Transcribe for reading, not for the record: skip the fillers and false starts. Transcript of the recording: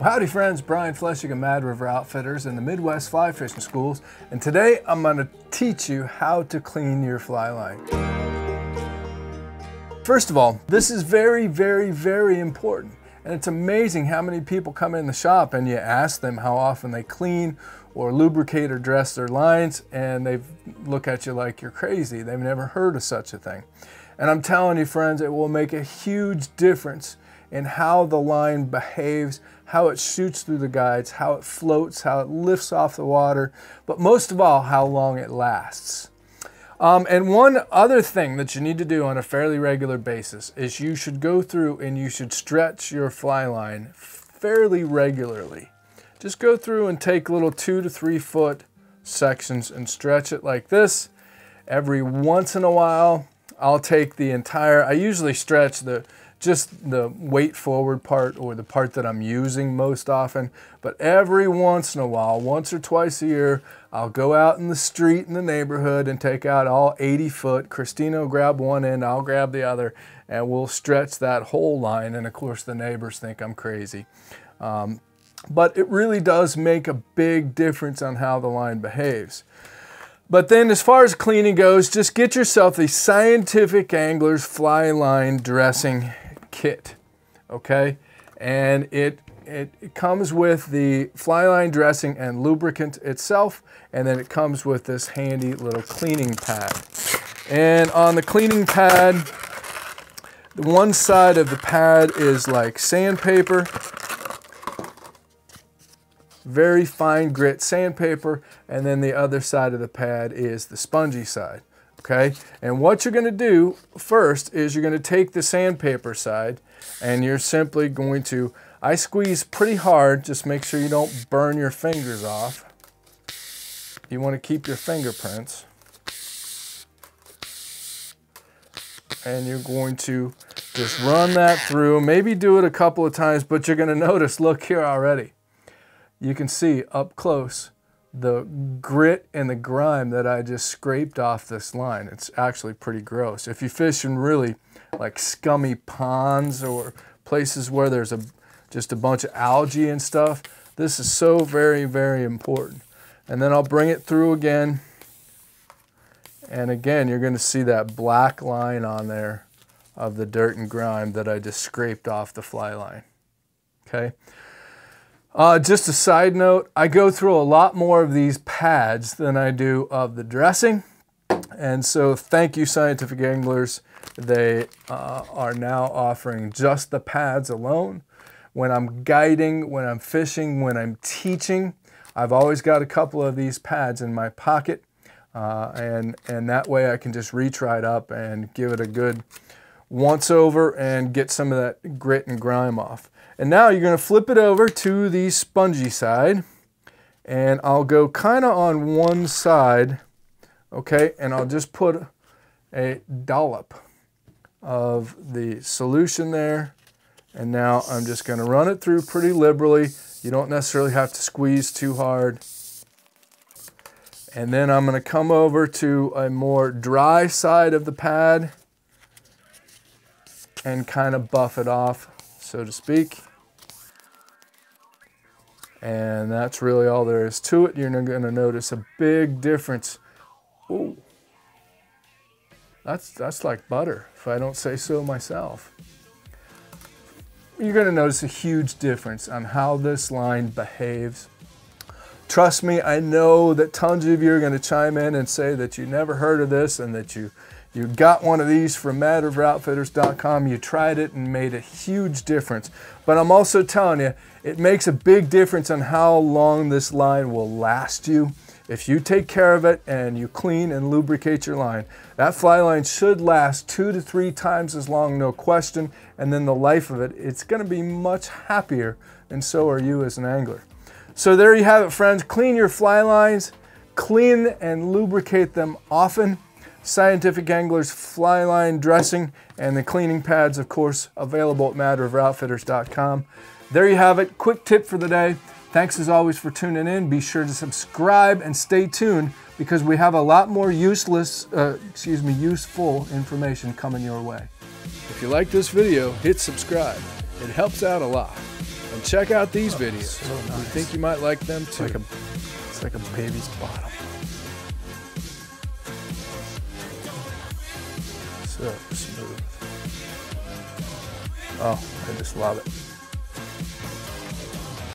Well, howdy friends, Brian Flechsig of Mad River Outfitters and the Midwest Fly Fishing Schools, and today I'm going to teach you how to clean your fly line. First of all, this is very, very, very important, and it's amazing how many people come in the shop and you ask them how often they clean or lubricate or dress their lines, and they look at you like you're crazy. They've never heard of such a thing. And I'm telling you friends, it will make a huge difference in how the line behaves, how it shoots through the guides, how it floats, how it lifts off the water, but most of all, how long it lasts. And one other thing that you need to do on a fairly regular basis is you should go through and you should stretch your fly line fairly regularly. Just go through and take little 2 to 3 foot sections and stretch it like this. Every once in a while, I'll take the entire, I usually stretch just the weight forward part or the part that I'm using most often, but every once in a while, once or twice a year, I'll go out in the street in the neighborhood and take out all 80 foot. Christina will grab one end, I'll grab the other, and we'll stretch that whole line, and of course the neighbors think I'm crazy. But it really does make a big difference on how the line behaves. But then as far as cleaning goes, just get yourself the Scientific Anglers Fly Line Dressing Kit, okay? And it comes with the fly line dressing and lubricant itself, and then it comes with this handy little cleaning pad. And on the cleaning pad, one side of the pad is like sandpaper, very fine grit sandpaper, and then the other side of the pad is the spongy side, okay? And what you're gonna do first is you're gonna take the sandpaper side and you're simply going to, I squeeze pretty hard, just make sure you don't burn your fingers off. You wanna keep your fingerprints. And you're going to just run that through, maybe do it a couple of times, but you're gonna notice, look here already. You can see up close the grit and the grime that I just scraped off this line. It's actually pretty gross. If you fish in really like scummy ponds or places where there's just a bunch of algae and stuff, this is so very, very important. And then I'll bring it through again. And again, you're gonna see that black line on there of the dirt and grime that I just scraped off the fly line, okay? Just a side note, I go through a lot more of these pads than I do of the dressing. And so thank you, Scientific Anglers. They are now offering just the pads alone. When I'm guiding, when I'm fishing, when I'm teaching, I've always got a couple of these pads in my pocket. And that way I can just reach right up and give it a good once over and get some of that grit and grime off. And now you're gonna flip it over to the spongy side, and I'll go kinda on one side, okay, and I'll just put a dollop of the solution there, and now I'm just gonna run it through pretty liberally. You don't necessarily have to squeeze too hard. And then I'm gonna come over to a more dry side of the pad and kinda buff it off, so to speak. And that's really all there is to it. You're gonna notice a big difference. Ooh, that's like butter, if I don't say so myself. You're gonna notice a huge difference on how this line behaves. Trust me, I know that tons of you are gonna chime in and say that you never heard of this and that you got one of these from madriveroutfitters.com, you tried it and made a huge difference. But I'm also telling you, it makes a big difference on how long this line will last you. If you take care of it and you clean and lubricate your line, that fly line should last 2 to 3 times as long, no question, and then the life of it, it's gonna be much happier, and so are you as an angler. So there you have it, friends. Clean your fly lines, clean and lubricate them often. Scientific Anglers fly line dressing and the cleaning pads, of course, available at madriveroutfitters.com. There you have it. Quick tip for the day. Thanks as always for tuning in. Be sure to subscribe and stay tuned because we have a lot more useful information coming your way. If you like this video, hit subscribe. It helps out a lot. And check out these videos. So nice. We think you might like them too. It's like a baby's bottom. So smooth. Oh, I just love it.